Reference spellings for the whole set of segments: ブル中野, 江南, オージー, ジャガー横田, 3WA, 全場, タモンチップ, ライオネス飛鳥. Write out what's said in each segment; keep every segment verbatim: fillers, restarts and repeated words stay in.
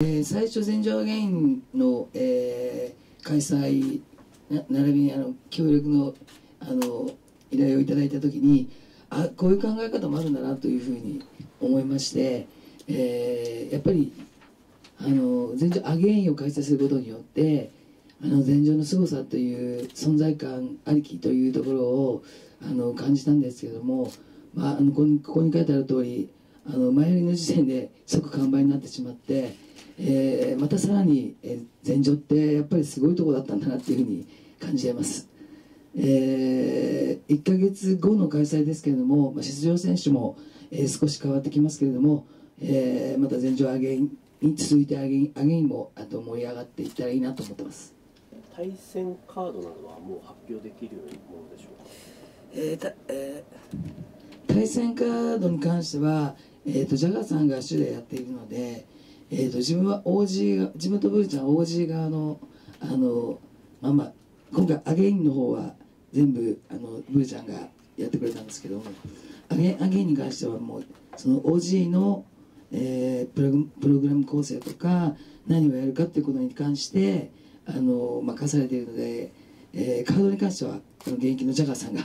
えー、最初、全場ゲインの、えー、開催な並びにあの協力の、あの依頼をいただいたときに、あ、こういう考え方もあるんだなというふうに思いまして、えー、やっぱりあの全場アゲインを開催することによってあの全場の凄さという存在感ありきというところをあの感じたんですけども、まあ、あのここに書いてある通りあの前売りの時点で即完売になってしまって。えー、またさらに、えー、全場ってやっぱりすごいとこだったんだなっていうふうに感じています、えー、いっかげつごの開催ですけれども、まあ、出場選手も、えー、少し変わってきますけれども、えー、また全場アゲインに続いてアゲイン、アゲインもあと盛り上がっていったらいいなと思ってます。対戦カードなどはもう発表できるものでしょうか。えーたえー、対戦カードに関しては、えー、とジャガーさんが主でやっているのでえーと自分は オージー 自分とブルちゃん オージー 側のあのまあまあ今回アゲインの方は全部あのブルちゃんがやってくれたんですけどアゲアゲインに関してはもうその オージー の、えー、プロプログラム構成とか何をやるかっていうことに関してあの任されているので、えー、カードに関してはこの現役のジャガーさんが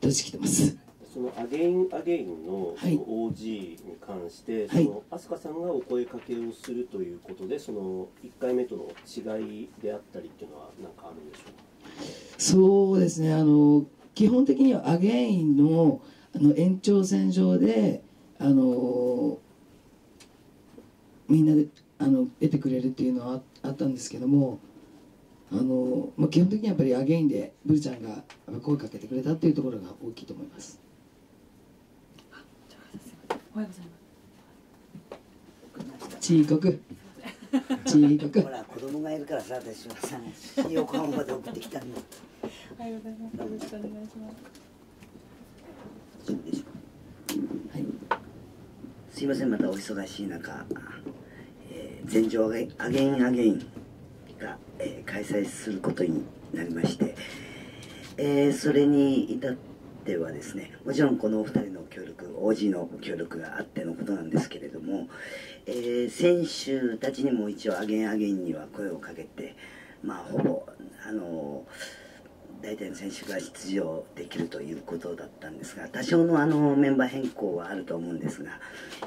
取り仕切ってます。そのアゲインアゲインの オージー に関して、はい、その飛鳥さんがお声かけをするということでそのいっかいめとの違いであったりっていうのは何かあるんでしょうか。そうですねあの基本的にはアゲイン の, あの延長線上であのみんなであの出てくれるっていうのはあったんですけどもあの、まあ、基本的にはやっぱりアゲインでブルちゃんが声かけてくれたっていうところが大きいと思います。おはようございます。ちいこく。ちいこく。ほら、子供がいるからさ、私はさ、横浜まで送ってきたの。おはようございます。よろしくお願いします。でしょはい。すいません、またお忙しい中、えー、全場アゲインアゲインが、えー、開催することになりまして、えー、それに至って。ではですね、もちろんこのお二人の協力 オージー のご協力があってのことなんですけれども、えー、選手たちにも一応アゲインアゲインには声をかけて、まあ、ほぼあの大体の選手が出場できるということだったんですが多少の、あのメンバー変更はあると思うんですが、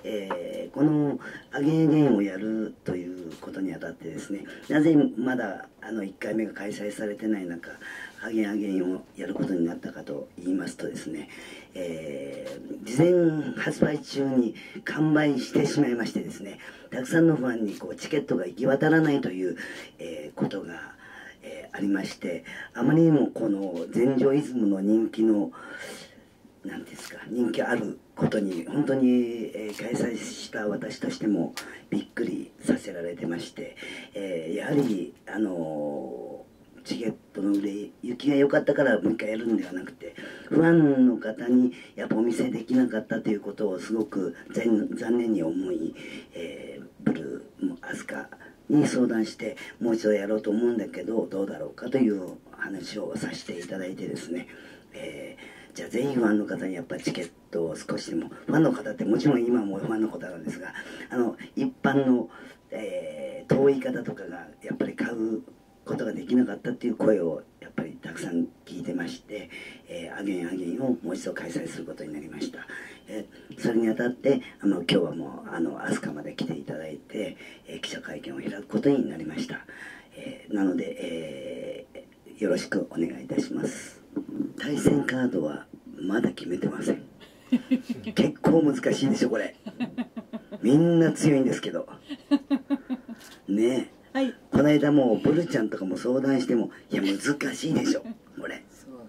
えー、このアゲインアゲインをやるということにあたってですねなぜまだあのいっかいめが開催されてない中アゲインアゲインをやることになったかと言いますとですね、えー、事前発売中に完売してしまいましてですねたくさんのファンにこうチケットが行き渡らないという、えー、ことが、えー、ありましてあまりにもこの全場イズムの人気の何ですか人気あることに本当に、えー、開催した私としてもびっくりさせられてまして、えー、やはりあのーチケットの売れ行きが良かったからもう一回やるんではなくてファンの方にやっぱお見せできなかったということをすごく残念に思い、えー、ブルーも飛鳥に相談してもう一度やろうと思うんだけどどうだろうかという話をさせていただいてですね、えー、じゃあ全員ファンの方にやっぱチケットを少しでもファンの方ってもちろん今もファンの方なんですがあの一般の、えー、遠い方とかがやっぱり買うことができなかったっていう声をやっぱりたくさん聞いてまして、えー、アゲインアゲインをもう一度開催することになりました、えー、それにあたってあの今日はもうあの飛鳥まで来ていただいて、えー、記者会見を開くことになりました、えー、なので、えー、よろしくお願いいたします。対戦カードはまだ決めてません結構難しいでしょこれみんな強いんですけどねえはい、この間もうブルちゃんとかも相談してもいや難しいでしょこれそう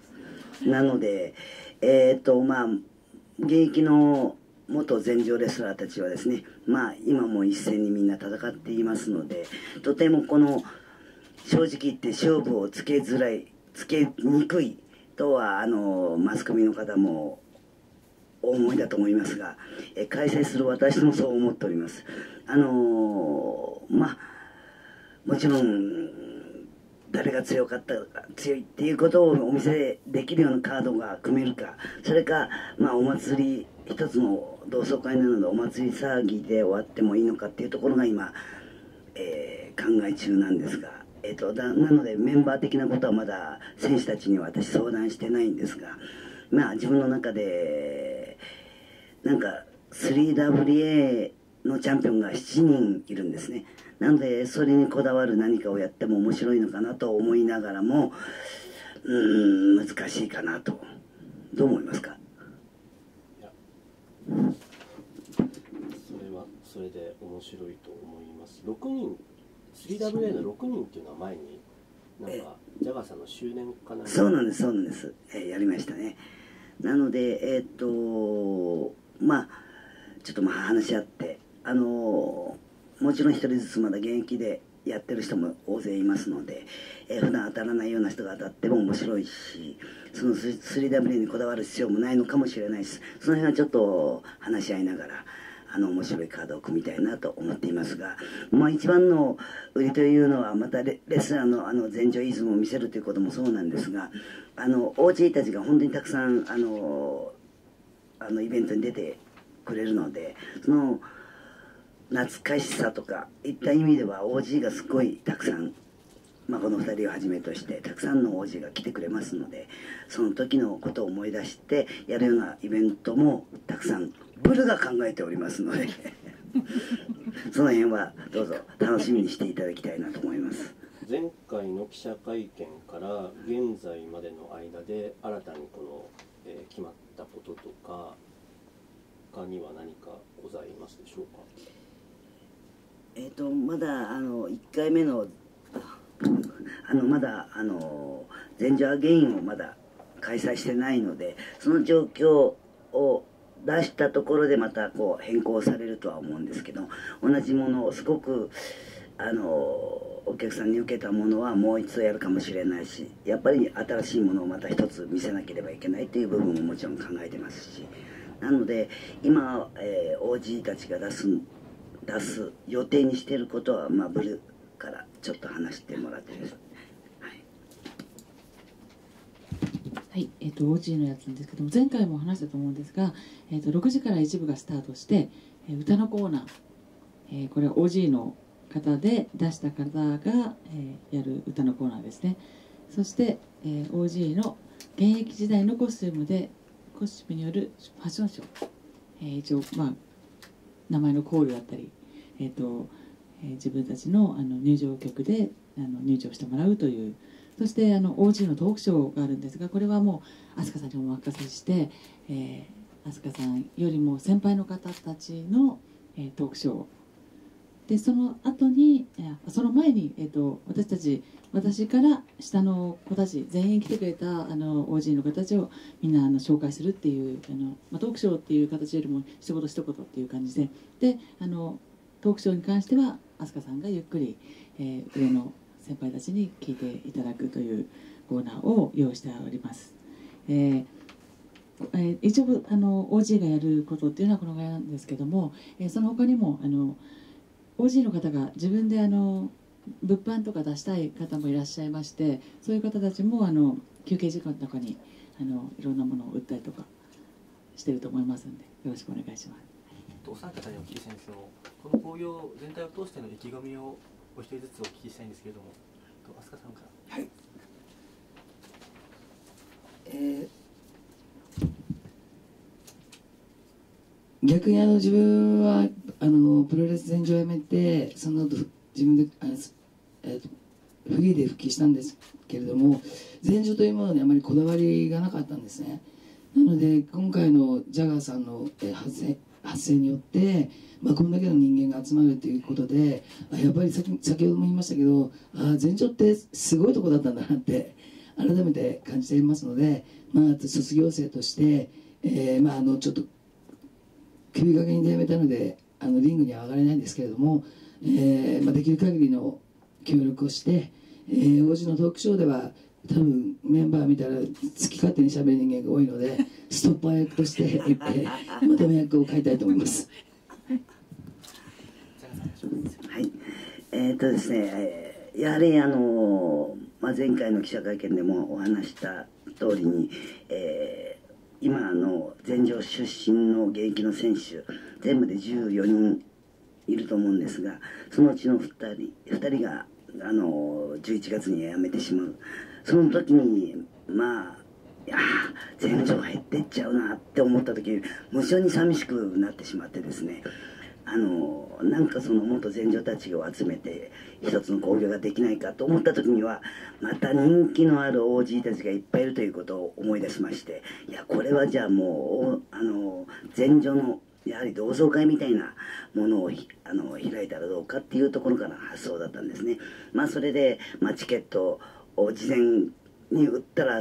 です、ね、なのでえっ、ー、とまあ現役の元全場レスラーたちはですねまあ今も一斉にみんな戦っていますのでとてもこの正直言って勝負をつけづらいつけにくいとはあのマスコミの方もお思いだと思いますがえ開催する私もそう思っております。あのー、まあもちろん誰が強かった強いっていうことをお見せできるようなカードが組めるかそれか、まあ、お祭り一つの同窓会なのでお祭り騒ぎで終わってもいいのかっていうところが今、ええ中なんですが、えっと、だなのでメンバー的なことはまだ選手たちには私相談してないんですが、まあ自分の中でなんか スリーダブリューエー のチャンピオンがしちにんいるんですね。なのでそれにこだわる何かをやっても面白いのかなと思いながらも、うーん、難しいかなと。どう思いますか？いや、それはそれで面白いと思います。ろくにん スリーダブリューエー のろくにんっていうのは前になんかジャガーさんの周年かな。そうなんです、そうなんです、えー、やりましたね。なのでえっ、ー、とまあちょっとまあ話し合ってあのー、もちろん一人ずつまだ現役でやってる人も大勢いますので、えー、普段当たらないような人が当たっても面白いし、その スリーダブリューエー にこだわる必要もないのかもしれないし、その辺はちょっと話し合いながらあの面白いカードを組みたいなと思っていますが、まあ、一番の売りというのはまたレスラーのあの前場イズムを見せるということもそうなんですが、あの オージー たちが本当にたくさんあのあのイベントに出てくれるので、その懐かしさとかいった意味では オージー がすごいたくさん、まあ、このふたりをはじめとしてたくさんの オージー が来てくれますので、その時のことを思い出してやるようなイベントもたくさんブルが考えておりますのでその辺はどうぞ楽しみにしていただきたいなと思います。前回の記者会見から現在までの間で新たにこの、えー、決まったこととか他には何かございますでしょうか？えーとまだあのいっかいめのあのまだあの全場ゲインをまだ開催してないので、その状況を出したところでまたこう変更されるとは思うんですけど、同じものをすごくあのお客さんに受けたものはもう一度やるかもしれないし、やっぱり新しいものをまた一つ見せなければいけないという部分ももちろん考えてますし、なので今、えー、オージー たちが出す出す予定にしていることは、まあ、ブルーからちょっと話してもらっています。はい、えーと オージー のやつなんですけども、前回も話したと思うんですが、えーとろくじから一部がスタートして、えー、歌のコーナー、えー、これは オージー の方で出した方が、えー、やる歌のコーナーですね。そして、えー、オージー の現役時代のコスチュームでコスチュームによるファッションショー、えー、一応まあ名前のコールだったり、えーとえー、自分たちの、あの入場曲であの入場してもらうという。そしてあの オージー のトークショーがあるんですが、これはもう飛鳥さんにお任せして、えー、飛鳥さんよりも先輩の方たちの、えー、トークショーで、その後に、えー、その前に、えー、と私たち私から下の子たち全員来てくれたあの オージー の子たちをみんなあの紹介するっていうあの、まあ、トークショーっていう形よりも一言一言っていう感じで、であのトークショーに関しては飛鳥さんがゆっくり、えー、上の先輩たちに聞いていただくというコーナーを用意しております。えーえー、一応あの オージー がやることっていうのはこのぐらいなんですけども、えー、その他にもあの オージー の方が自分であの物販とか出したい方もいらっしゃいまして、そういう方たちもあの休憩時間とかにあのいろんなものを売ったりとかしてると思いますので、よろしくお願いします。お三方にお聞きしたいんですけど、この興行全体を通しての意気込みをお一人ずつお聞きしたいんですけれども、飛鳥さんから。はい。えー、逆にあの自分はあのプロレス全場をやめて、その後自分であの、えー、フリーで復帰したんですけれども、全場というものにあまりこだわりがなかったんですね。なので今回のジャガーさんの、えー、発生発生によって、まあ、こんだけの人間が集まるということで、あやっぱり先、先ほども言いましたけど、あ全場ってすごいとこだったんだなって改めて感じていますので、まあ、卒業生として、えーまあ、あのちょっと首掛けにでやめたのであのリングには上がれないんですけれども、えーまあ、できる限りの協力をして、えー、オージーのトークショーでは多分メンバー見たら好き勝手にしゃべる人間が多いのでストッパー役としてえまとめ役を変えたいと思います。はい、えー、っとですね、えー、やはりあのーまあ、前回の記者会見でもお話した通りに、えー、今の全場出身の現役の選手全部でじゅうよにんいると思うんですが、そのうちのふたりがあのじゅういちがつには辞めてしまう。その時にまあいや全然減ってっちゃうなって思った時に無性に寂しくなってしまってですね、あのなんかその元全女たちを集めて一つの興行ができないかと思った時にはまた人気のある オージー たちがいっぱいいるということを思い出しまして、いやこれはじゃあもうあの全女のやはり同窓会みたいなものをあの開いたらどうかっていうところから発想だったんですね。まあそれで、まあ、チケットを事前に売ったらあ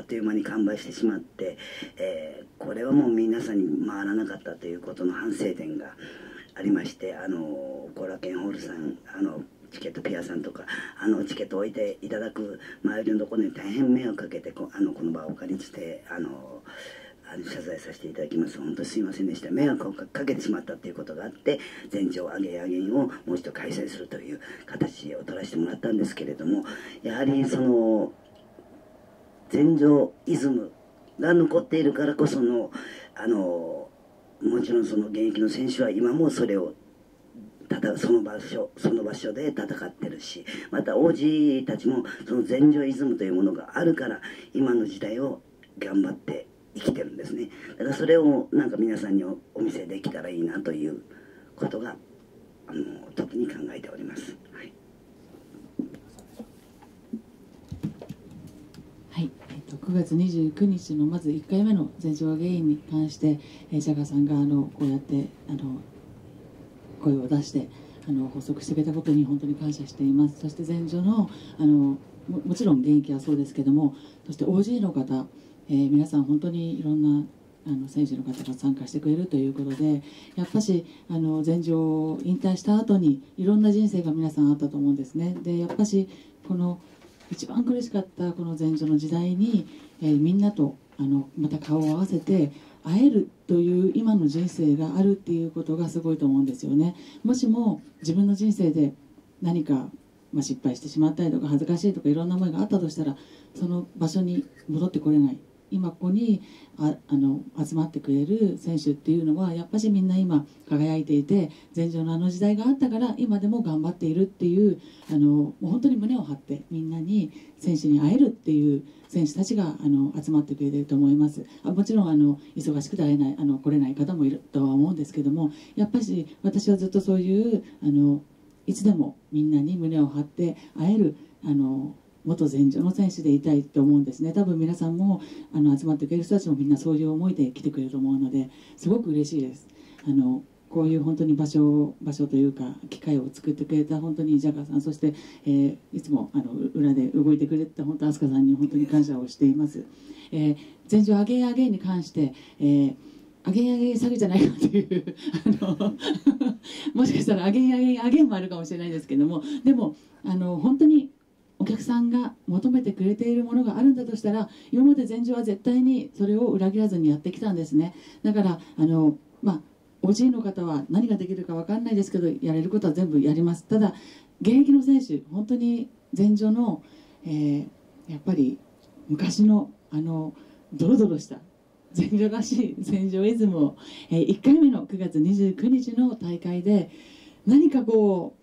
っという間に完売してしまって、えー、これはもう皆さんに回らなかったということの反省点がありまして、あの後楽園ホールさん、あのチケットピアさんとか、あのチケットを置いていただく周りのところに大変迷惑かけて こ, あのこの場をお借りしてあの謝罪させていただきます。本当にすいませんでした。迷惑をかけてしまったということがあって全場上げ上げをもう一度開催するという形を取らせてもらったんですけれども、やはりその全場イズムが残っているからこその、あのもちろんその現役の選手は今もそれをただその場所その場所で戦ってるし、また オージー たちもその全場イズムというものがあるから今の時代を頑張って生きてるんですね。だからそれをなんか皆さんに お, お見せできたらいいなということがあの特に考えております。はい、くがつにじゅうくにちのまずいっかいめの全場ゲインに関して、えー、ジャガーさんがあのこうやってあの声を出してあの発足してくれたことに本当に感謝しています。そして全場のあの も, もちろん現役はそうですけども、そして オージー の方、えー、皆さん本当にいろんなあの選手の方が参加してくれるということで、やっぱしあの全場引退した後にいろんな人生が皆さんあったと思うんですね。でやっぱしこの一番苦しかったこの前場の時代に、えー、みんなとあのまた顔を合わせて会えるという今の人生があるっていうことがすごいと思うんですよね。もしも自分の人生で何か、まあ、失敗してしまったりとか恥ずかしいとかいろんな思いがあったとしたら、その場所に戻ってこれない。今ここにああの集まってくれる選手っていうのはやっぱりみんな今輝いていて、前場のあの時代があったから今でも頑張っているっていう、あのもう本当に胸を張ってみんなに選手に会えるっていう選手たちがあの集まってくれていると思います。あもちろんあの忙しくて会えないあの来れない方もいるとは思うんですけども、やっぱり私はずっとそういうあのいつでもみんなに胸を張って会えるあの元全場の選手でいたいと思うんですね。多分皆さんもあの集まってくれる人たちもみんなそういう思いで来てくれると思うのですごく嬉しいです。あのこういう本当に場所場所というか機会を作ってくれた本当にジャガーさん、そして、えー、いつもあの裏で動いてくれた本当飛鳥さんに本当に感謝をしています。えー、全場アゲインアゲインに関して、えーアゲインアゲイン詐欺じゃないかというあのもしかしたらアゲインアゲインアゲインもあるかもしれないですけども、でもあの本当にお客さんが求めてくれているものがあるんだとしたら、今まで全場は絶対にそれを裏切らずにやってきたんですね。だからあの、まあ、オージー の方は何ができるか分かんないですけど、やれることは全部やります。ただ現役の選手本当に全場の、えー、やっぱり昔のあのドロドロした全場らしい全場イズムを、えー、いっかいめのくがつにじゅうくにちの大会で何かこ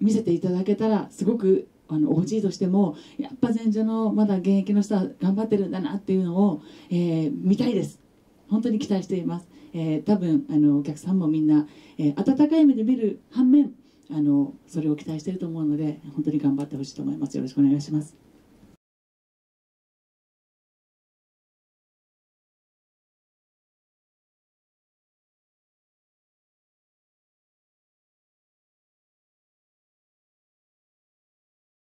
う見せていただけたら、すごくあの オージー としてもやっぱ全場のまだ現役の人は頑張ってるんだなっていうのを、えー、見たいです。本当に期待しています。えー、多分あのお客さんもみんな、えー、温かい目で見る反面あのそれを期待していると思うので、本当に頑張ってほしいと思います。よろしくお願いします。